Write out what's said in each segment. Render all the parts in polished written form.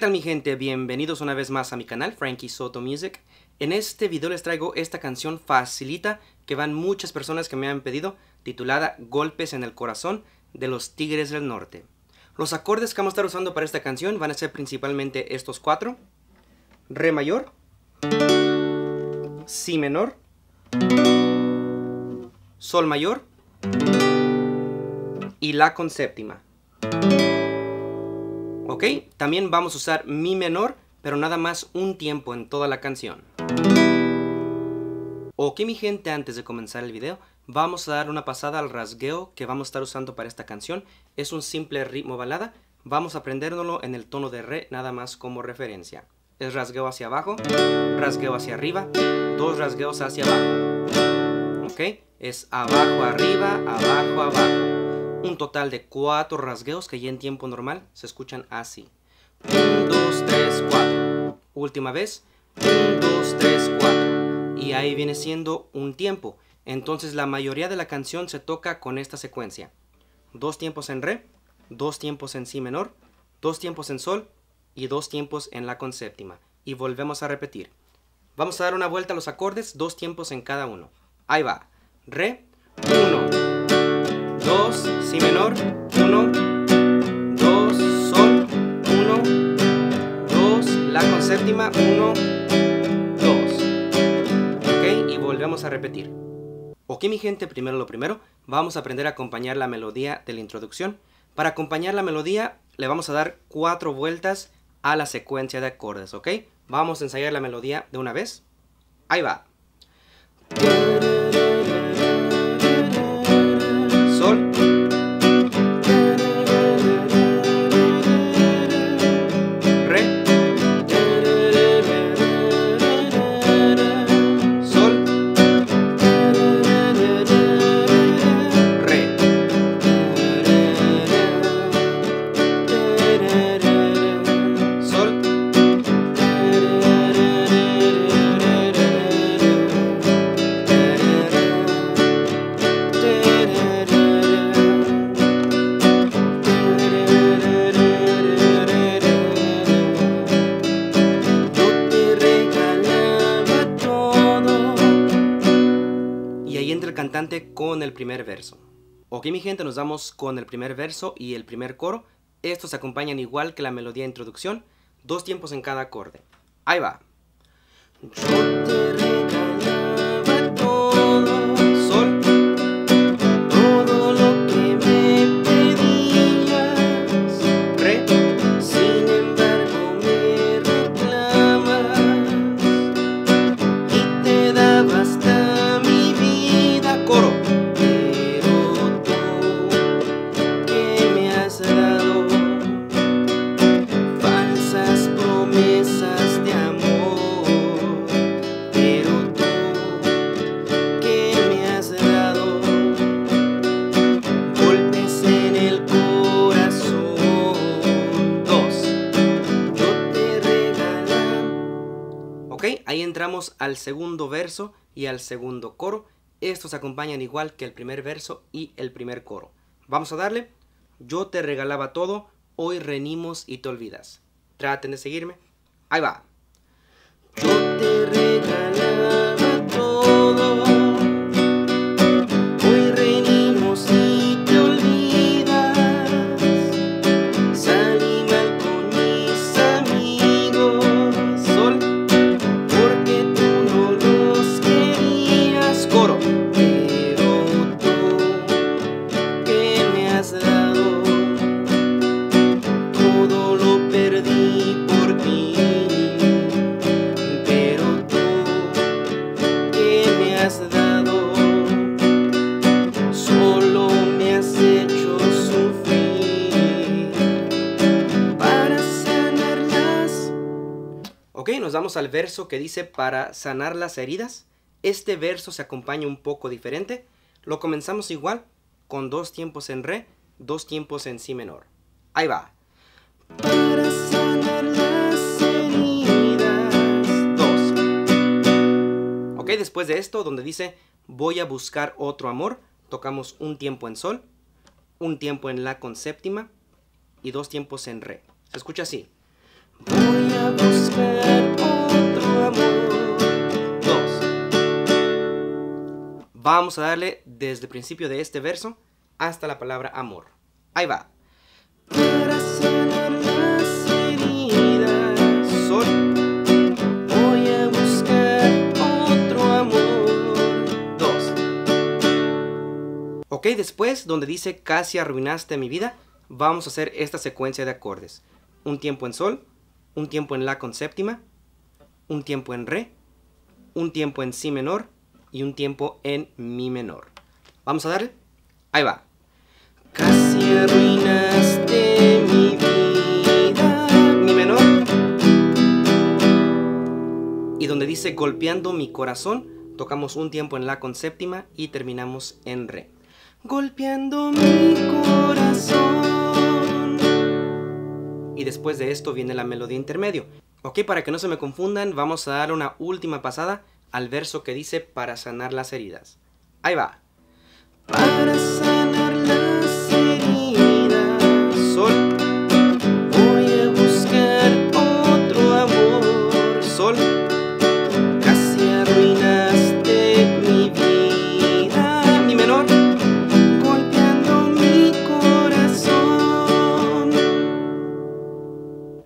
tal mi gente? Bienvenidos una vez más a mi canal Frankie Soto Music. En este video les traigo esta canción facilita que van muchas personas que me han pedido, titulada Golpes en el Corazón de los Tigres del Norte. Los acordes que vamos a estar usando para esta canción van a ser principalmente estos cuatro: re mayor, si menor, sol mayor y la con séptima. Ok, también vamos a usar mi menor, pero nada más un tiempo en toda la canción. Ok mi gente, antes de comenzar el video, vamos a dar una pasada al rasgueo que vamos a estar usando para esta canción. Es un simple ritmo balada, vamos a aprendérnoslo en el tono de re, nada más como referencia. Es rasgueo hacia abajo, rasgueo hacia arriba, dos rasgueos hacia abajo. Ok, es abajo, arriba, abajo, abajo. Un total de 4 rasgueos que ya en tiempo normal se escuchan así. 1, 2, 3, 4. Última vez. 1, 2, 3, 4. Y ahí viene siendo un tiempo. Entonces la mayoría de la canción se toca con esta secuencia. 2 tiempos en re, 2 tiempos en si menor, 2 tiempos en sol y 2 tiempos en la con séptima. Y volvemos a repetir. Vamos a dar una vuelta a los acordes, 2 tiempos en cada uno. Ahí va. Re, 1. 2, si menor, 1, 2, sol, 1, 2, la con séptima, 1, 2. Ok, y volvemos a repetir. Ok mi gente, primero lo primero, vamos a aprender a acompañar la melodía de la introducción. Para acompañar la melodía le vamos a dar 4 vueltas a la secuencia de acordes, ok. Vamos a ensayar la melodía de una vez. Ahí va. Con el primer verso. Ok mi gente, nos vamos con el primer verso y el primer coro. Estos se acompañan igual que la melodía de introducción, 2 tiempos en cada acorde. Ahí va. Yo te regalaba todo, sol, todo lo que me pedías, re, sin embargo me reclamas y te dabas tan. Ahí entramos al segundo verso y al segundo coro. Estos acompañan igual que el primer verso y el primer coro. Vamos a darle. Yo te regalaba todo, hoy reñimos y te olvidas. Traten de seguirme. Ahí va. Yo te regalaba todo, hoy reñimos y te olvidas. Salí mal con mis amigos, sol, porque tú no los querías. Coro. Pero tú, que me has dado, todo lo perdí por ti. Pero tú, que me has dado, solo me has hecho sufrir para sanar las. Ok, nos vamos al verso que dice para sanar las heridas. Este verso se acompaña un poco diferente. Lo comenzamos igual, con 2 tiempos en re, 2 tiempos en si menor. Ahí va. Para sanar las heridas, 2. Ok, después de esto, donde dice voy a buscar otro amor, tocamos un tiempo en sol, un tiempo en la con séptima y 2 tiempos en re. Se escucha así. Voy a buscar otro amor. Dos. Vamos a darle desde el principio de este verso hasta la palabra amor. Ahí va. Para sanar las heridas, sol, voy a buscar otro amor. Dos. Ok, después, donde dice casi arruinaste mi vida, vamos a hacer esta secuencia de acordes. Un tiempo en sol, un tiempo en la con séptima, un tiempo en re, un tiempo en si menor y un tiempo en mi menor. Vamos a darle. Ahí va. Casi arruinaste mi vida, mi menor. Y donde dice golpeando mi corazón, tocamos un tiempo en la con séptima y terminamos en re. Golpeando mi corazón. Y después de esto viene la melodía intermedio. Ok, para que no se me confundan, vamos a dar una última pasada al verso que dice para sanar las heridas. Ahí va. Para sanar las heridas, sol, voy a buscar otro amor, sol, casi arruinaste mi vida, mi menor, golpeando mi corazón.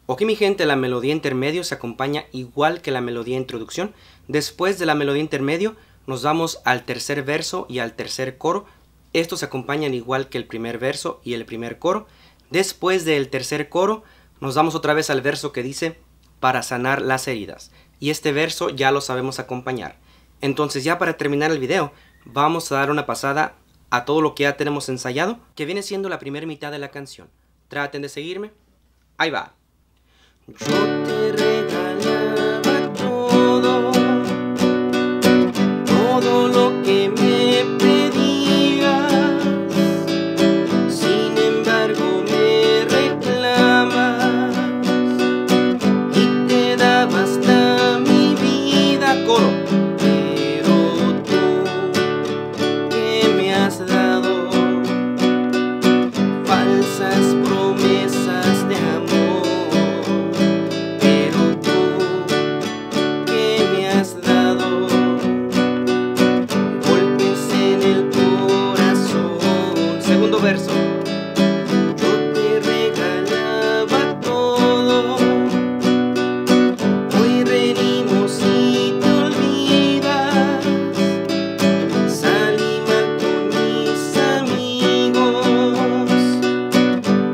Ok, mi gente, la melodía intermedio se acompaña igual que la melodía introducción. Después de la melodía intermedio nos vamos al tercer verso y al tercer coro. Estos se acompañan igual que el primer verso y el primer coro. Después del tercer coro nos vamos otra vez al verso que dice para sanar las heridas. Y este verso ya lo sabemos acompañar. Entonces, ya para terminar el video, vamos a dar una pasada a todo lo que ya tenemos ensayado, que viene siendo la primera mitad de la canción. Traten de seguirme. Ahí va. Yo te regalé todo lo que me pedías, sin embargo me reclamas y te daba hasta mi vida, coro. Pero tú que me has dado falsas promesas de amor, pero tú que me has dado verso. Yo te regalaba todo, hoy venimos y te olvidas. Salí mal con mis amigos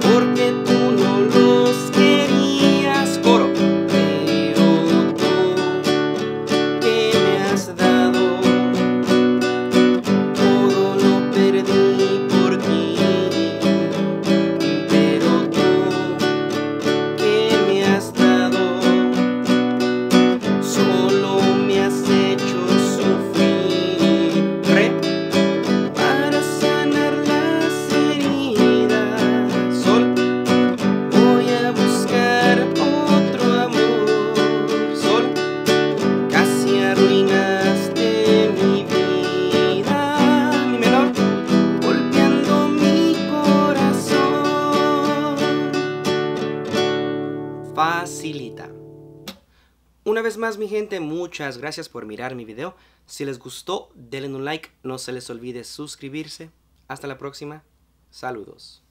porque tú no los querías, coro. Pero tú que me has dado, todo lo perdí por ti. Facilita. Una vez más, mi gente, muchas gracias por mirar mi video. Si les gustó, denle un like, no se les olvide suscribirse. Hasta la próxima, saludos.